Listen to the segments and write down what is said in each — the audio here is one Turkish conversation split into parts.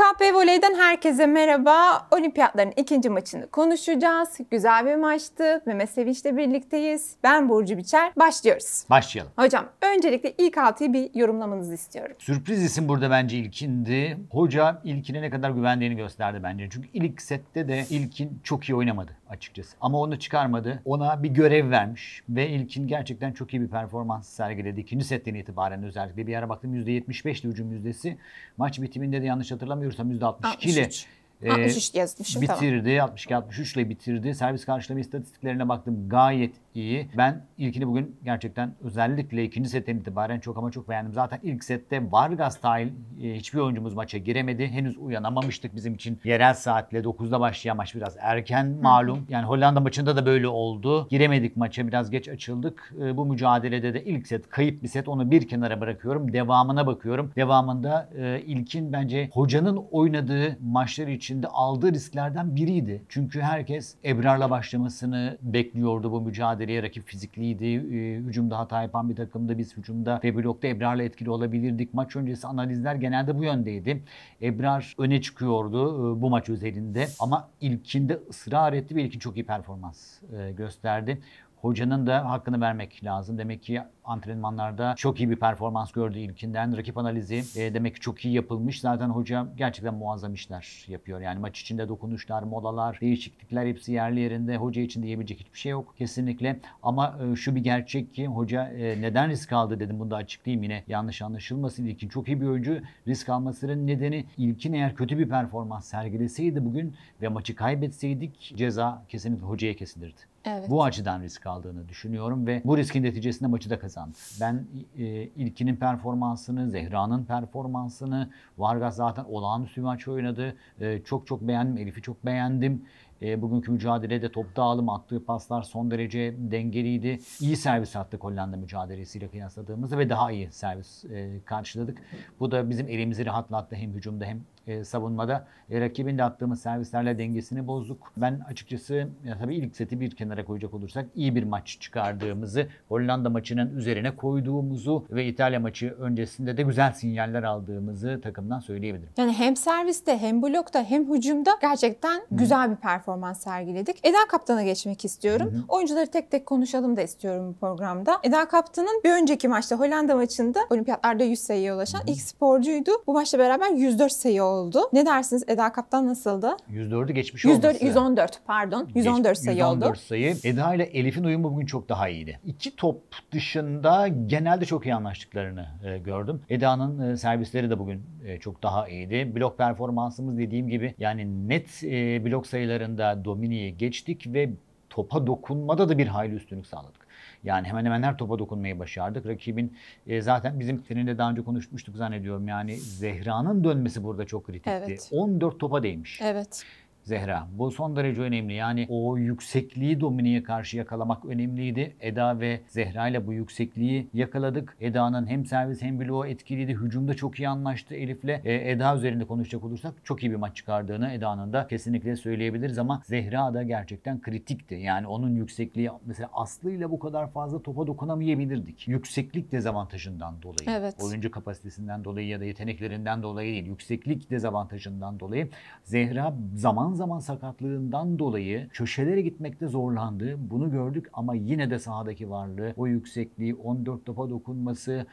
KP Volley'den herkese merhaba. Olimpiyatların ikinci maçını konuşacağız. Güzel bir maçtı. Mehmet Sevinç'le birlikteyiz. Ben Burcu Biçer. Başlıyoruz. Başlayalım. Hocam öncelikle ilk 6'yı bir yorumlamanızı istiyorum. Sürpriz isim burada bence İlkin'di. Hoca İlkin'e ne kadar güvendiğini gösterdi bence. Çünkü ilk sette de İlkin çok iyi oynamadı açıkçası. Ama onu çıkarmadı. Ona bir görev vermiş ve İlkin gerçekten çok iyi bir performans sergiledi. İkinci setten itibaren özellikle bir ara baktım %75'li hücum yüzdesi. Maç bitiminde de yanlış hatırlamıyorum. %62 ile 63 yazmışım, bitirdi. Tamam. 62-63 ile bitirdi. Servis karşılama istatistiklerine baktım. Gayet iyi. Ben ilkini bugün gerçekten özellikle ikinci setten itibaren çok ama çok beğendim. Zaten ilk sette Vargas dahil hiçbir oyuncumuz maça giremedi. Henüz uyanamamıştık bizim için. Yerel saatle 9'da başlayan maç biraz erken malum. Yani Hollanda maçında da böyle oldu. Giremedik maça, biraz geç açıldık. Bu mücadelede de ilk set kayıp bir set. Onu bir kenara bırakıyorum. Devamına bakıyorum. Devamında ilkin bence hocanın oynadığı maçlar için de aldığı risklerden biriydi. Çünkü herkes Ebrar'la başlamasını bekliyordu bu mücadele. Rakip fizikliydi. Hücumda hata yapan bir takımdı. Biz hücumda ve blokta Ebrar'la etkili olabilirdik. Maç öncesi analizler genelde bu yöndeydi. Ebrar öne çıkıyordu bu maç özelinde. Ama ilkinde ısrar etti ve ilkin çok iyi performans gösterdi. Hocanın da hakkını vermek lazım. Demek ki antrenmanlarda çok iyi bir performans gördü ilkinden. Rakip analizi demek ki çok iyi yapılmış. Zaten hoca gerçekten muazzam işler yapıyor. Yani maç içinde dokunuşlar, molalar, değişiklikler hepsi yerli yerinde. Hoca için diyebilecek hiçbir şey yok kesinlikle. Ama şu bir gerçek ki hoca neden risk aldı dedim. Bunu da açıklayayım yine. Yanlış anlaşılmasın. İlkin çok iyi bir oyuncu. Risk almasının nedeni ilkin eğer kötü bir performans sergileseydi bugün ve maçı kaybetseydik ceza kesinlikle hocaya kesilirdi. Evet. Bu açıdan risk aldığını düşünüyorum ve bu riskin neticesinde maçı da kazandı. Ben ilkinin performansını, Zehra'nın performansını, Vargas zaten olağanüstü maç oynadı. Çok beğendim, Elif'i çok beğendim. Bugünkü mücadelede top dağılımı, attığı paslar son derece dengeliydi. İyi servis attık Hollanda mücadelesiyle kıyasladığımızda ve daha iyi servis karşıladık. Bu da bizim elimizi rahatlattı hem hücumda hem savunmada. Rakibin de attığımız servislerle dengesini bozduk. Ben açıkçası tabii ilk seti bir kenara koyacak olursak iyi bir maç çıkardığımızı, Hollanda maçının üzerine koyduğumuzu ve İtalya maçı öncesinde de güzel sinyaller aldığımızı takımdan söyleyebilirim. Yani hem serviste hem blokta hem hücumda gerçekten güzel bir performans sergiledik. Eda Kaptan'a geçmek istiyorum. Oyuncuları tek tek konuşalım da istiyorum bu programda. Eda Kaptan'ın bir önceki maçta Hollanda maçında olimpiyatlarda 100 sayıya ulaşan ilk sporcuydu. Bu maçla beraber 104 sayı oldu. Ne dersiniz? Eda Kaptan nasıldı? 104'ü geçmiş olması. 114 sayı 114 oldu. Sayı. Eda ile Elif'in uyumu bugün çok daha iyiydi. İki top dışında genelde çok iyi anlaştıklarını gördüm. Eda'nın servisleri de bugün çok daha iyiydi. Blok performansımız dediğim gibi yani net blok sayılarını da Domini'ye geçtik ve topa dokunmada da bir hayli üstünlük sağladık. Yani hemen hemen her topa dokunmayı başardık. Rakibin zaten bizim seninle daha önce konuşmuştuk zannediyorum. Yani Zehra'nın dönmesi burada çok kritikti. Evet. 14 topa değmiş. Evet. Zehra. Bu son derece önemli. Yani o yüksekliği Domini'ye karşı yakalamak önemliydi. Eda ve Zehra ile bu yüksekliği yakaladık. Eda'nın hem servis hem bloğu etkiliydi. Hücumda çok iyi anlaştı Elif'le. Eda üzerinde konuşacak olursak çok iyi bir maç çıkardığını Eda'nın da kesinlikle söyleyebiliriz ama Zehra da gerçekten kritikti. Yani onun yüksekliği mesela Aslı'yla bu kadar fazla topa dokunamayabilirdik. Yükseklik dezavantajından dolayı. Evet. Oyuncu kapasitesinden dolayı ya da yeteneklerinden dolayı değil. Yükseklik dezavantajından dolayı Zehra zaman sakatlığından dolayı köşelere gitmekte zorlandı. Bunu gördük ama yine de sahadaki varlığı, o yüksekliği, 14 topa dokunması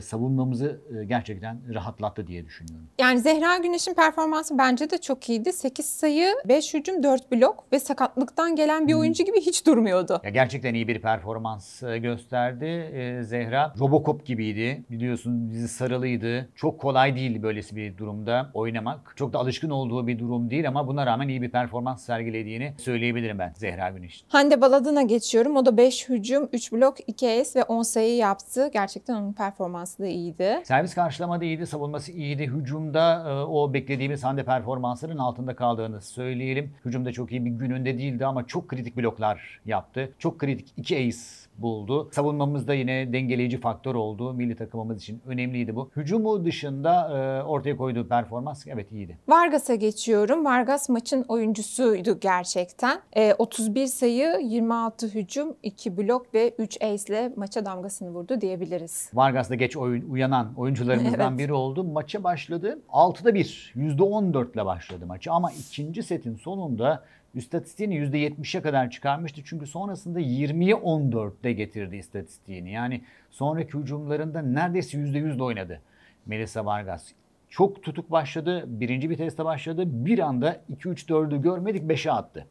savunmamızı gerçekten rahatlattı diye düşünüyorum. Yani Zehra Güneş'in performansı bence de çok iyiydi. 8 sayı, 5 hücum, 4 blok ve sakatlıktan gelen bir oyuncu gibi hiç durmuyordu. Ya gerçekten iyi bir performans gösterdi Zehra. Robocop gibiydi. Biliyorsun bizi sarılıydı. Çok kolay değil böylesi bir durumda oynamak. Çok da alışkın olduğu bir durum değil ama buna rağmen iyi bir performans sergilediğini söyleyebilirim ben Zehra Güneş. Hande Baladın'a geçiyorum. O da 5 hücum, 3 blok, 2 ace ve 10 sayı yaptı. Gerçekten onun performansı da iyiydi. Servis karşılamada iyiydi, savunması iyiydi. Hücumda o beklediğimiz Hande performansının altında kaldığını söyleyelim. Hücumda çok iyi bir gününde değildi ama çok kritik bloklar yaptı. Çok kritik 2 ace buldu. Savunmamızda yine dengeleyici faktör oldu. Milli takımımız için önemliydi bu. Hücumu dışında ortaya koyduğu performans evet iyiydi. Vargas'a geçiyorum. Vargas maçı maçın oyuncusuydu gerçekten. 31 sayı, 26 hücum, 2 blok ve 3 ace ile maça damgasını vurdu diyebiliriz. Vargas da geç uyanan oyuncularımızdan biri oldu. Maça başladı. 6'da 1, %14 ile başladı maçı ama ikinci setin sonunda istatistiğini %70'e kadar çıkarmıştı. Çünkü sonrasında 20'ye 14'te getirdi istatistiğini. Yani sonraki hücumlarında neredeyse %100 oynadı Melissa Vargas. Çok tutuk başladı. Birinci viteste başladı. Bir anda 2-3-4'ü görmedik 5'e attı.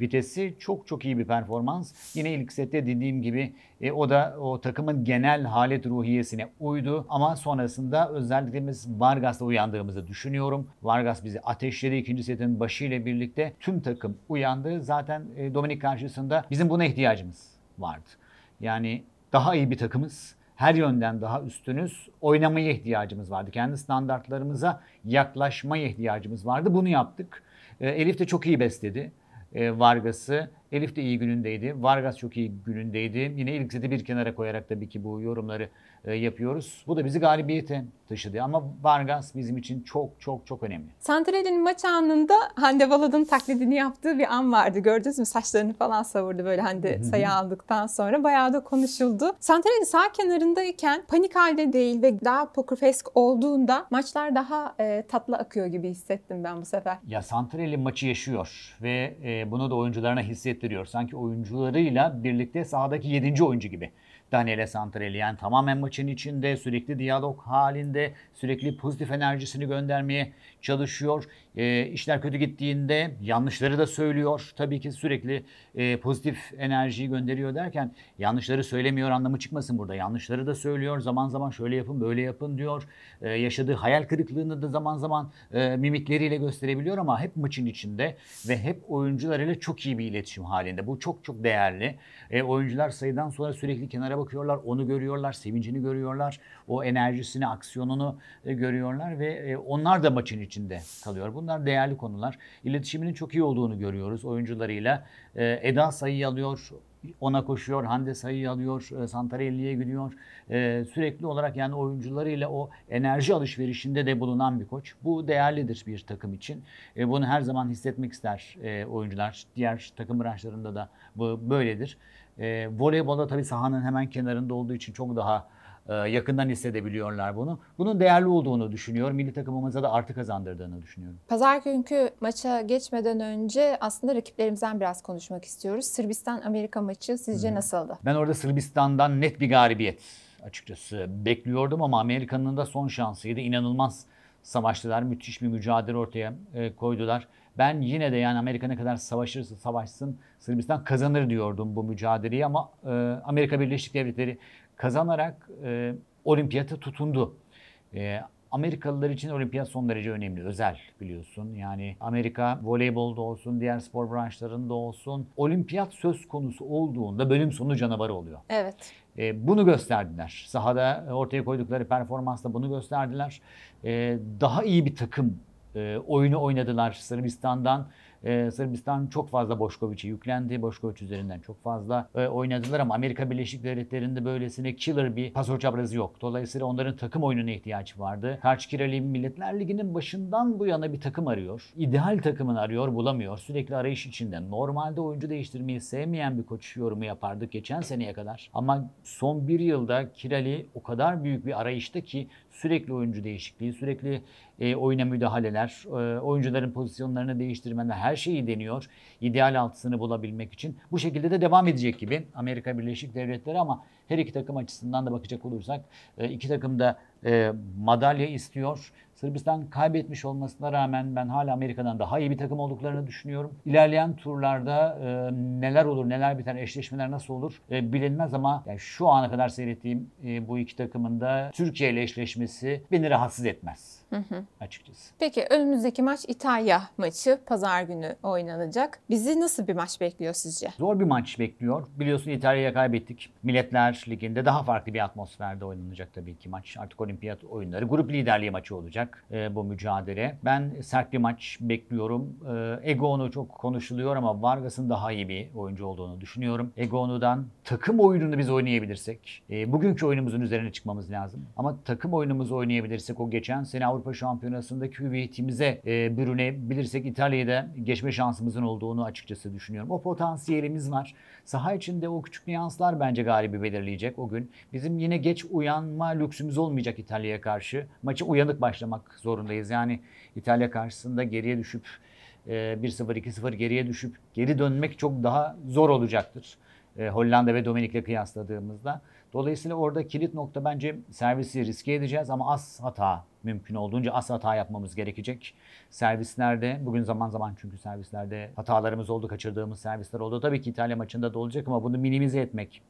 Vitesi çok iyi bir performans. Yine ilk sette dediğim gibi o da o takımın genel halet ruhiyesine uydu. Ama sonrasında özellikle biz Vargas'la uyandığımızı düşünüyorum. Vargas bizi ateşledi ikinci setin başıyla birlikte. Tüm takım uyandı. Zaten Dominik karşısında bizim buna ihtiyacımız vardı. Yani daha iyi bir takımız. Her yönden daha üstünüz. Oynamaya ihtiyacımız vardı. Kendi standartlarımıza yaklaşmaya ihtiyacımız vardı. Bunu yaptık. Elif de çok iyi besledi Vargas'ı. Elif de iyi günündeydi. Vargas çok iyi günündeydi. Yine ilk seti bir kenara koyarak tabii ki bu yorumları yapıyoruz. Bu da bizi galibiyete taşıdı. Ama Vargas bizim için çok önemli. Santarelli'nin maç anında Hande Baladın taklidini yaptığı bir an vardı. Gördünüz mü? Saçlarını falan savurdu böyle Hande sayı aldıktan sonra. Bayağı da konuşuldu. Santarelli sağ kenarındayken panik halde değil ve daha poker face olduğunda maçlar daha tatlı akıyor gibi hissettim ben bu sefer. Ya Santarelli maçı yaşıyor ve bunu da oyuncularına hissettiriyor. Sanki oyuncularıyla birlikte sahadaki 7. oyuncu gibi. Daniele Santarelli yani tamamen maçın içinde, sürekli diyalog halinde, sürekli pozitif enerjisini göndermeye çalışıyor. İşler kötü gittiğinde yanlışları da söylüyor. Tabii ki sürekli pozitif enerjiyi gönderiyor derken yanlışları söylemiyor anlamı çıkmasın burada. Yanlışları da söylüyor. Zaman zaman şöyle yapın, böyle yapın diyor. Yaşadığı hayal kırıklığını da zaman zaman mimikleriyle gösterebiliyor ama hep maçın içinde ve hep oyuncularıyla çok iyi bir iletişim halinde. Bu çok değerli. Oyuncular sayıdan sonra sürekli kenara bakıyorlar, onu görüyorlar, sevincini görüyorlar, o enerjisini, aksiyonunu görüyorlar ve onlar da maçın içinde kalıyor. Bunlar değerli konular. İletişiminin çok iyi olduğunu görüyoruz oyuncularıyla. Eda sayı alıyor, ona koşuyor, Hande sayı alıyor, Santarelli'ye gidiyor. Sürekli olarak yani oyuncularıyla o enerji alışverişinde de bulunan bir koç. Bu değerlidir bir takım için. Bunu her zaman hissetmek ister oyuncular. Diğer takım branşlarında da bu böyledir. Voleybolda tabii sahanın hemen kenarında olduğu için çok daha yakından hissedebiliyorlar bunu. Bunun değerli olduğunu düşünüyorum. Milli takımımıza da artı kazandırdığını düşünüyorum. Pazar günkü maça geçmeden önce aslında rakiplerimizden biraz konuşmak istiyoruz. Sırbistan-Amerika maçı sizce nasıldı? Ben orada Sırbistan'dan net bir galibiyet açıkçası bekliyordum ama Amerika'nın da son şansıydı. İnanılmaz savaştılar. Müthiş bir mücadele ortaya koydular. Ben yine de yani Amerika ne kadar savaşırsa savaşsın Sırbistan kazanır diyordum bu mücadeleyi ama Amerika Birleşik Devletleri kazanarak olimpiyata tutundu. Amerikalılar için olimpiyat son derece önemli, özel biliyorsun. Yani Amerika voleybolda olsun, diğer spor branşlarında olsun olimpiyat söz konusu olduğunda bölüm sonu canavarı oluyor. Evet. Bunu gösterdiler. Sahada ortaya koydukları performansla bunu gösterdiler. Daha iyi bir takım oyunu oynadılar Sırbistan'dan. Sırbistan çok fazla Boşkoviç'e yüklendi. Boşkoviç üzerinden çok fazla oynadılar ama Amerika Birleşik Devletleri'nde böylesine killer bir pasör çaprazı yok. Dolayısıyla onların takım oyununa ihtiyaç vardı. Kirali Milletler Ligi'nin başından bu yana bir takım arıyor. İdeal takımını arıyor, bulamıyor. Sürekli arayış içinde. Normalde oyuncu değiştirmeyi sevmeyen bir koç yorumu yapardık geçen seneye kadar. Ama son bir yılda Kirali o kadar büyük bir arayışta ki sürekli oyuncu değişikliği, sürekli oyuna müdahaleler, oyuncuların pozisyonlarını değiştirmeler, her şeyi deniyor. İdeal altısını bulabilmek için. Bu şekilde de devam edecek gibi Amerika Birleşik Devletleri ama her iki takım açısından da bakacak olursak iki takım da madalya istiyor. Sırbistan kaybetmiş olmasına rağmen ben hala Amerika'dan daha iyi bir takım olduklarını düşünüyorum. İlerleyen turlarda neler olur, neler biter, eşleşmeler nasıl olur bilinmez ama yani şu ana kadar seyrettiğim bu iki takımın da Türkiye ile eşleşmesi beni rahatsız etmez açıkçası. Peki önümüzdeki maç İtalya maçı. Pazar günü oynanacak. Bizi nasıl bir maç bekliyor sizce? Zor bir maç bekliyor. Biliyorsun İtalya'ya kaybettik. Milletler Ligi'nde daha farklı bir atmosferde oynanacak tabii ki maç. Artık olimpiyat oyunları. Grup liderliği maçı olacak. Bu mücadele. Ben sert bir maç bekliyorum. Egonu çok konuşuluyor ama Vargas'ın daha iyi bir oyuncu olduğunu düşünüyorum. Egonu'dan takım oyununu biz oynayabilirsek, bugünkü oyunumuzun üzerine çıkmamız lazım. Ama takım oyunumuzu oynayabilirsek o geçen sene Avrupa Şampiyonası'ndaki hüviyetimize bürünebilirsek İtalya'da geçme şansımızın olduğunu açıkçası düşünüyorum. O potansiyelimiz var. Saha içinde o küçük nüanslar bence galibi belirleyecek o gün. Bizim yine geç uyanma lüksümüz olmayacak İtalya'ya karşı. Maçı uyanık başlamak zorundayız. Yani İtalya karşısında geriye düşüp 1-0, 2-0 geriye düşüp geri dönmek çok daha zor olacaktır. Hollanda ve Dominik'le kıyasladığımızda. Dolayısıyla orada kilit nokta bence servisi riske edeceğiz ama az hata, mümkün olduğunca az hata yapmamız gerekecek. Servislerde, bugün zaman zaman çünkü servislerde hatalarımız oldu, kaçırdığımız servisler oldu. Tabii ki İtalya maçında da olacak ama bunu minimize etmek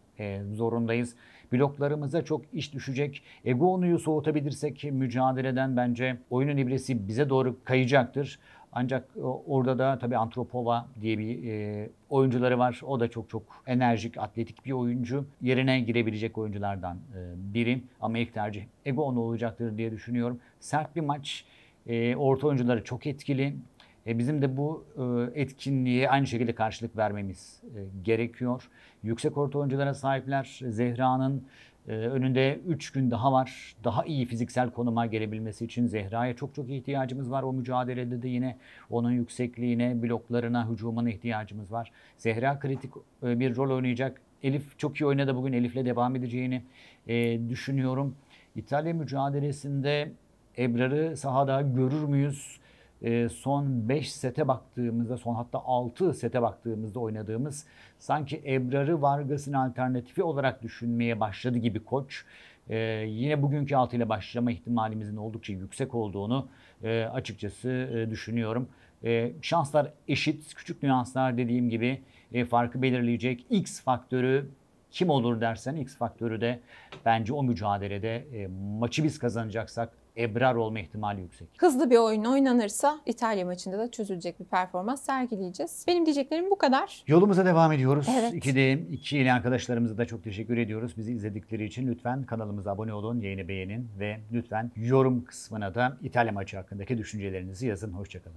zorundayız. Bloklarımıza çok iş düşecek. Egonu'yu soğutabilirsek mücadeleden bence oyunun ibresi bize doğru kayacaktır. Ancak orada da tabii Antropova diye bir oyuncuları var. O da çok enerjik, atletik bir oyuncu. Yerine girebilecek oyunculardan biri. Ama ilk tercih Egonu olacaktır diye düşünüyorum. Sert bir maç. Orta oyuncuları çok etkili. Bizim de bu etkinliğe aynı şekilde karşılık vermemiz gerekiyor. Yüksek orta oyunculara sahipler. Zehra'nın önünde 3 gün daha var. Daha iyi fiziksel konuma gelebilmesi için Zehra'ya çok ihtiyacımız var. O mücadelede de yine onun yüksekliğine, bloklarına, hücumuna ihtiyacımız var. Zehra kritik bir rol oynayacak. Elif çok iyi oynadı bugün. Elif'le devam edeceğini düşünüyorum. İtalya mücadelesinde Ebrar'ı sahada görür müyüz? Son 5 sete baktığımızda, son hatta 6 sete baktığımızda oynadığımız sanki Ebrar'ı Vargas'ın alternatifi olarak düşünmeye başladı gibi koç. Yine bugünkü 6 ile başlama ihtimalimizin oldukça yüksek olduğunu açıkçası düşünüyorum. Şanslar eşit, küçük nüanslar dediğim gibi farkı belirleyecek. X faktörü kim olur dersen X faktörü de bence o mücadelede maçı biz kazanacaksak Ebrar olma ihtimali yüksek. Hızlı bir oyun oynanırsa İtalya maçında da çözülecek bir performans sergileyeceğiz. Benim diyeceklerim bu kadar. Yolumuza devam ediyoruz. Evet. 2'de 2 ile arkadaşlarımıza da çok teşekkür ediyoruz. Bizi izledikleri için lütfen kanalımıza abone olun, yayını beğenin ve lütfen yorum kısmına da İtalya maçı hakkındaki düşüncelerinizi yazın. Hoşçakalın.